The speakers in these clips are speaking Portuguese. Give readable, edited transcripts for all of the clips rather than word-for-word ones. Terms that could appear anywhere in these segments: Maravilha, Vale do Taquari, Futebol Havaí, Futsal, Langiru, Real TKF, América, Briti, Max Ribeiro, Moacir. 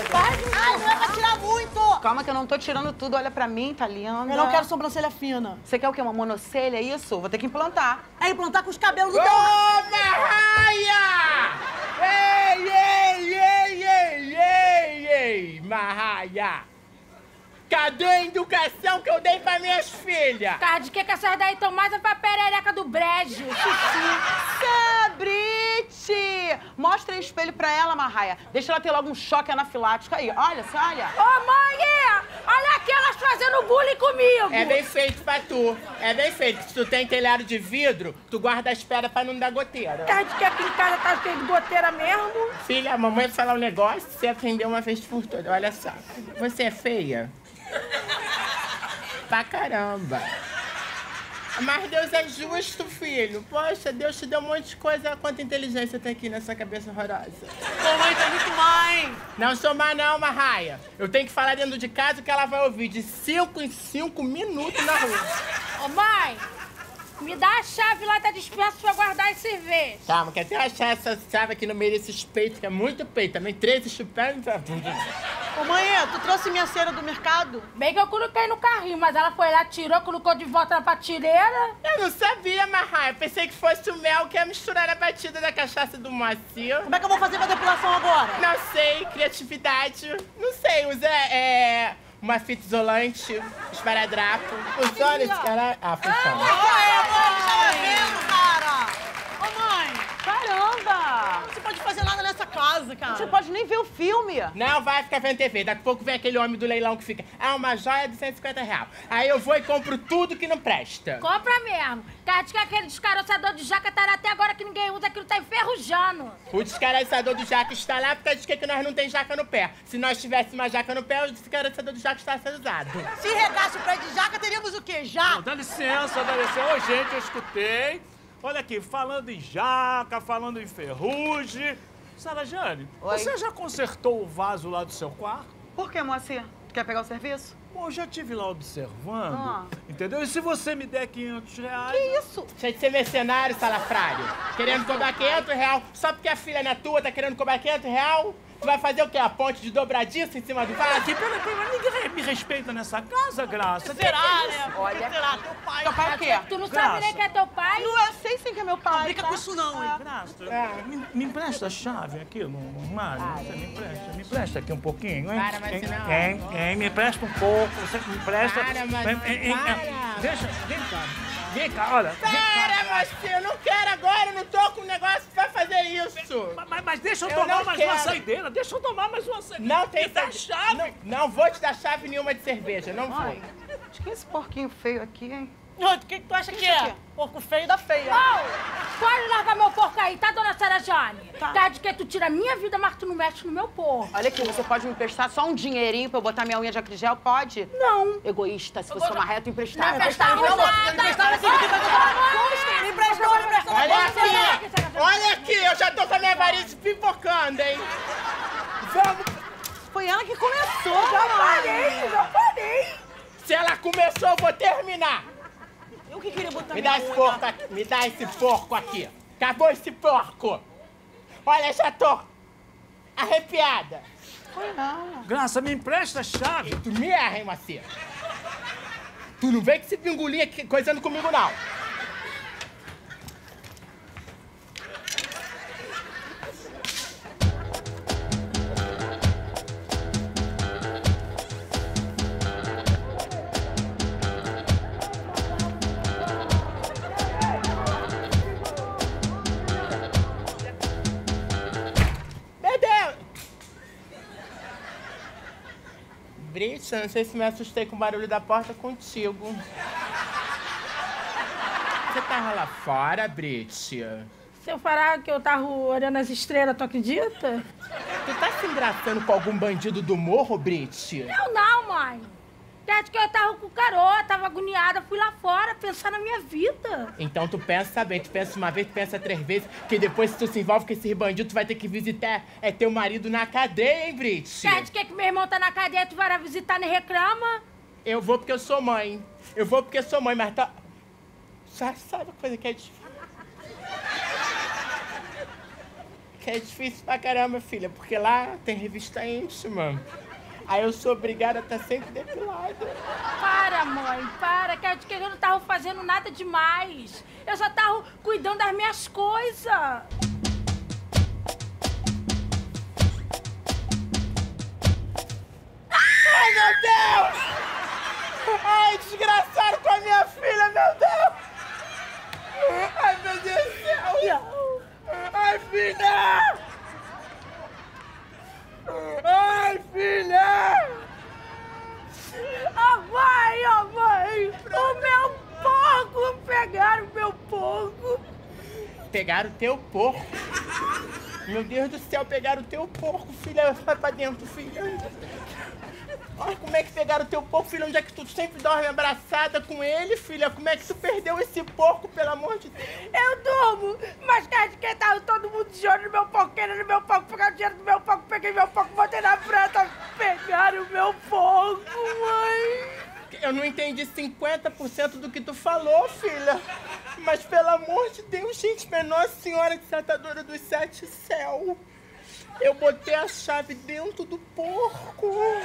Ai, não é pra tirar muito! Calma que eu não tô tirando tudo, olha pra mim, tá linda. Eu não quero sobrancelha fina. Você quer o quê? Uma monocelha, é isso? Vou ter que implantar. É implantar com os cabelos do teu... Marraia! Ei, Marraia! Cadê a educação que eu dei pra minhas filhas? Tá, de que essas daí estão mais é pra perereca do brejo. Briti! Mostra o espelho pra ela, Marraia. Deixa ela ter logo um choque anafilático aí. Olha, olha. Ô, mãe! Olha aqui elas fazendo bullying comigo! É bem feito pra tu. É bem feito. Se tu tem telhado de vidro, tu guarda as pedras pra não dar goteira. Tá de que aqui em casa tá cheio de goteira mesmo? Filha, a mamãe vai falar um negócio, você aprendeu uma vez por toda. Olha só. Você é feia? Pra caramba. Mas Deus é justo, filho. Poxa, Deus te deu um monte de coisa. Quanta inteligência tem aqui nessa cabeça horrorosa. Mamãe tá muito mãe. Não sou má não, Marraia. Eu tenho que falar dentro de casa que ela vai ouvir de 5 em 5 minutos na rua. Ô, mãe, me dá a chave lá da dispensa pra guardar esse cerveja. Tá, mas quer até achar essa chave aqui no meio desses peitos, que é muito peito. Também 13 chupéis. Ô, mãe, tu trouxe minha cera do mercado? Bem que eu coloquei no carrinho, mas ela foi lá, tirou, colocou de volta na prateleira. Eu não sabia, Marraia. Eu pensei que fosse o mel que ia misturar a batida da cachaça do Macio. Como é que eu vou fazer minha depilação agora? Não sei. Criatividade. Não sei. Usa, uma fita isolante, esparadrapo. Os olhos, cara... Ah, funciona. Ô, mãe! Caramba! Não se pode fazer nada nessa casa, cara. Você pode nem ver o filme. Não vai ficar vendo TV. Daqui a pouco vem aquele homem do leilão que fica... Ah, uma joia de R$150. Aí eu vou e compro tudo que não presta. Compra mesmo. Diz que aquele descaroçador de jaca tá lá até agora que ninguém usa, aquilo tá enferrujando. O descaroçador de jaca está lá porque diz que nós não tem jaca no pé. Se nós tivéssemos uma jaca no pé, o descaroçador de jaca está sendo usado. Se regasse o pé de jaca, teríamos o quê? Jaca? Não, dá licença, dá licença. Ô, gente, eu escutei. Olha aqui, falando em jaca, falando em ferrugem... Sara Jane, você já consertou o vaso lá do seu quarto? Por que, Moacir? Tu quer pegar o serviço? Bom, eu já estive lá observando, entendeu? E se você me der 500 reais... Que isso? Deixa de ser mercenário, salafrário. Querendo cobrar 500 reais, só porque a filha não é tua, tá querendo cobrar 500 reais? Tu vai fazer o quê? A ponte de dobradiça em cima do vaso? Ninguém me respeita nessa casa, Graça. Será, né? Olha, será teu pai. Teu pai o quê? Tu não sabe nem que é teu pai? Não, eu sei sim que é meu pai. Não brinca com isso não, hein? Graça, me empresta a chave aqui no armário? Você me empresta aqui um pouquinho, hein? Para, mas não. Me empresta um pouco, você me empresta... Para, mas para. Deixa, vem cá, olha. Para, mas eu não quero agora, eu não tô com negócio pra fazer isso. Mas deixa eu tomar mais uma saideira. Deixa eu tomar mais uma cerveja. Não tem chave. Não vou te dar chave nenhuma de cerveja, não vou. Acho que esse porquinho feio aqui, hein? O que tu acha que é? Porco feio da feia. Pode largar meu porco aí, tá, dona Sara Jane? Tá de que tu tira a minha vida, mas tu não mexe no meu porco. Olha aqui, você pode me emprestar só um dinheirinho pra eu botar minha unha de acrigel? Pode? Não. Egoísta, se fosse uma reta, emprestar. Não emprestava nada. Olha aqui, eu já tô com a minha variz pipocando, hein? Foi ela que começou, já parei. Se ela começou, eu vou terminar. Eu que queria botar Me dá esse porco aqui. Acabou esse porco. Olha, já tô arrepiada. Foi não. Graça, me empresta a chave. E tu me erra, hein, Macia? Tu não vem com esse pingulinho aqui coisando comigo, não. Briti, eu não sei se me assustei com o barulho da porta contigo. Você tava lá fora, Briti? Se eu falar que eu tava olhando as estrelas, tu acredita? Tu tá se engraçando com algum bandido do morro, Briti? Não, mãe. Desde que eu tava com o caroa, tava agoniada, fui lá fora pensar na minha vida. Então tu pensa bem, tu pensa uma vez, tu pensa 3 vezes, que depois se tu se envolve com esse bandido, tu vai ter que visitar teu marido na cadeia, hein, Briti? Desde que meu irmão tá na cadeia, tu vai lá visitar, nem reclama? Eu vou porque eu sou mãe. Eu vou porque eu sou mãe, mas tá... Sabe uma coisa que é difícil? que é difícil pra caramba, filha, porque lá tem revista íntima. Aí eu sou obrigada a estar sempre depilada. Para, mãe, para, que eu não tava fazendo nada demais. Eu só tava cuidando das minhas coisas. Ai, meu Deus! Ai, desgraçaram com a minha filha, meu Deus! Ai, meu Deus do céu! Ai, filha! Ai, filha! Oh, mãe! O meu porco! Pegaram o meu porco! Pegaram o teu porco? Meu Deus do céu, pegaram o teu porco, filha! Vai pra dentro, filha! Olha como é que pegaram o teu porco, filha, onde é que tu sempre dorme abraçada com ele, filha? Como é que tu perdeu esse porco, pelo amor de Deus? Eu durmo, mas de que tava todo mundo de olho no meu porco, querendo meu porco, pegar o dinheiro do meu porco, peguei meu porco, botei na prata, pegaram o meu porco, mãe. Eu não entendi 50% do que tu falou, filha, mas pelo amor de Deus, gente, minha Nossa Senhora Desatadora dos Sete Céus. Eu botei a chave dentro do porco. Eu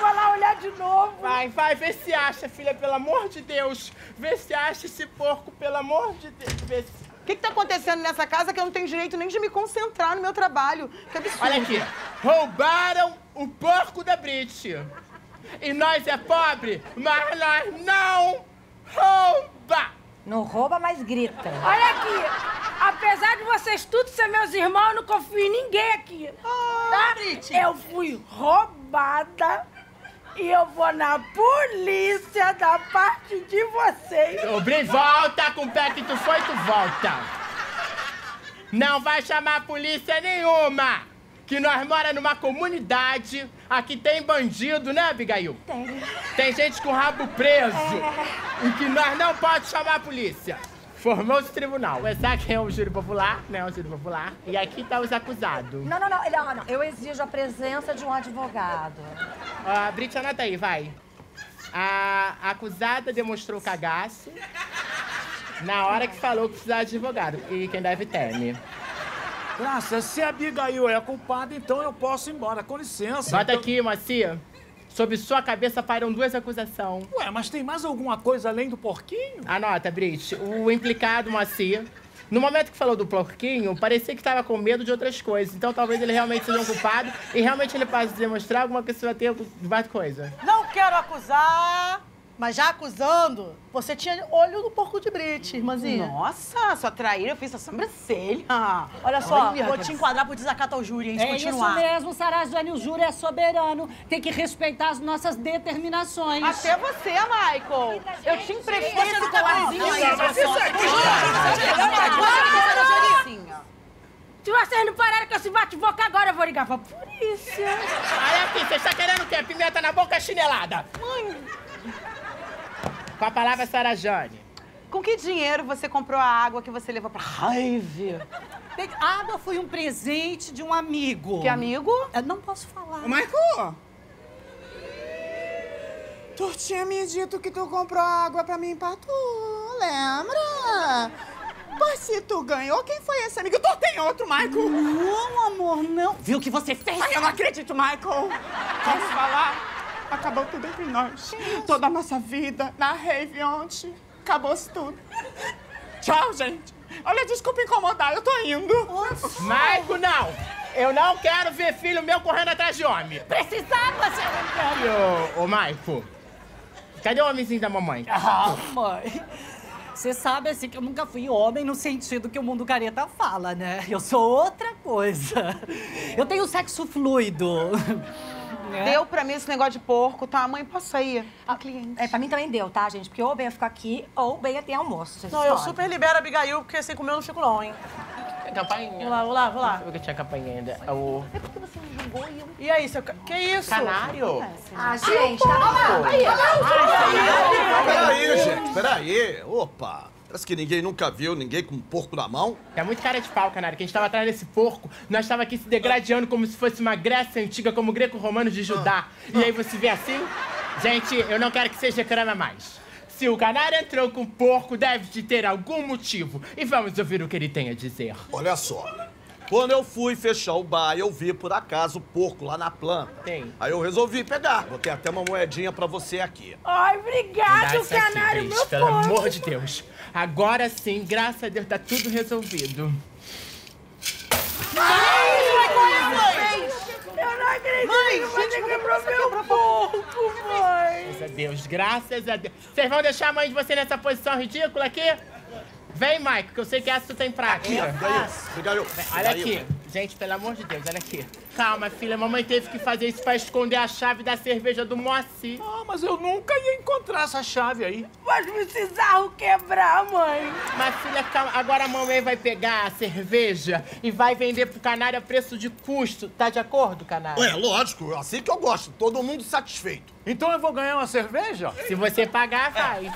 vou lá olhar de novo. Vai, vai, vê se acha, filha, pelo amor de Deus. Vê se acha esse porco, pelo amor de Deus. Vê se... O que tá acontecendo nessa casa que eu não tenho direito nem de me concentrar no meu trabalho? Que absurdo. Olha aqui, roubaram o porco da Briti. E nós é pobre, mas nós não rouba. Não rouba, mas grita. Olha aqui. Apesar de vocês tudo ser meus irmãos, eu não confio em ninguém aqui. Tá? Briti. Eu fui roubada e eu vou na polícia da parte de vocês. Ô, Briti, volta com o pé que tu foi, tu volta. Não vai chamar polícia nenhuma, que nós mora numa comunidade. Aqui tem bandido, né, Abigail? Tem. Tem gente com o rabo preso e que nós não pode chamar a polícia. Formou-se o tribunal. Esse aqui é o júri popular, né? O júri popular. E aqui tá os acusados. Não, não, não. Não, não. Eu exijo a presença de um advogado. Ó, Briti, anota aí, vai. A acusada demonstrou cagaço na hora que falou que precisava de advogado. E quem deve teme. Graça, se a Abigail é culpada, então eu posso ir embora. Com licença. Bota então... aqui, Macia. Sob sua cabeça param duas acusações. Ué, mas tem mais alguma coisa além do porquinho? Anota, Briti. O implicado, Moacir, no momento que falou do porquinho, parecia que estava com medo de outras coisas. Então talvez ele realmente seja um culpado e realmente ele possa demonstrar alguma que vai ter várias coisas. Não quero acusar, mas já acusando, você tinha olho no porco de Briti, irmãzinha. Nossa, sua traíra, eu fiz a sobrancelha. Olha só, olha, vou te enquadrar por desacato ao júri, hein? É continuar. Isso mesmo, Sarazane, o júri é soberano. Tem que respeitar as nossas determinações. Até você, Michael. Eu te emprestei esse colarzinho aí. Se vocês não pararem que eu se bate-boca agora, eu vou ligar pra polícia. Olha aqui, você está querendo o quê? Pimenta na boca, chinelada. Mãe... Com a palavra, Sarazane. Com que dinheiro você comprou a água que você levou pra raiva? A água foi um presente de um amigo. Que amigo? Eu não posso falar. Michael! Tu tinha me dito que tu comprou a água pra mim pra tu, lembra? Mas se tu ganhou, quem foi esse amigo? Tu tem outro, Michael! Não, amor, não. Viu o que você fez? Ai, eu não acredito, Michael! Posso falar? Acabou tudo entre nós. Toda a nossa vida na rave ontem. Acabou-se tudo. Tchau, gente. Olha, desculpa incomodar, eu tô indo. Michael, não! Eu não quero ver filho meu correndo atrás de homem. Precisava, senhor. Ô, Michael, cadê o homenzinho da mamãe? Ah, mãe. Você sabe, assim, que eu nunca fui homem no sentido que o mundo careta fala, né? Eu sou outra coisa. Eu tenho sexo fluido. É. Deu pra mim esse negócio de porco, tá? Mãe, posso ir? A cliente. É, pra mim também deu, tá, gente? Porque ou bem eu fico aqui, ou bem eu tenho almoço. Não, eu super libero a Abigail, porque sem comer eu não fico não, hein? Campainha. Vou lá. Eu que tinha campainha ainda. É porque você não jogou e eu... E aí, seu... Que isso? Canário? Ah, gente, tá lá. Peraí, gente, peraí. Opa. Parece que ninguém nunca viu ninguém com um porco na mão. É muito cara de pau, Canário, que a gente tava atrás desse porco, nós tava aqui se degradando como se fosse uma Grécia antiga, como o greco-romano de Judá. E aí você vê assim? Gente, eu não quero que vocês reclamem mais. Se o Canário entrou com porco, deve de ter algum motivo. E vamos ouvir o que ele tem a dizer. Olha só, Quando eu fui fechar o bar, eu vi, por acaso, o porco lá na planta. Tem. Aí eu resolvi pegar. Botei até uma moedinha pra você aqui. Ai, obrigado, canário, meu porco. Pelo amor de Deus. Agora sim, graças a Deus, tá tudo resolvido. Mãe! Eu não acredito! Mãe, gente, quebrou meu porco, mãe! Graças a Deus, graças a Deus. Vocês vão deixar a mãe de vocês nessa posição ridícula aqui? Vem, Maico, que eu sei que essa tu tem prática. Olha aqui. Gente, pelo amor de Deus, olha aqui. Calma, filha. Mamãe teve que fazer isso pra esconder a chave da cerveja do Moacir. Ah, mas eu nunca ia encontrar essa chave aí. Mas precisava quebrar, mãe. Mas, filha, calma. Agora a mamãe vai pegar a cerveja e vai vender pro canário a preço de custo. Tá de acordo, canário? É, lógico. Assim que eu gosto. Todo mundo satisfeito. Então eu vou ganhar uma cerveja? Se você pagar, vai. É.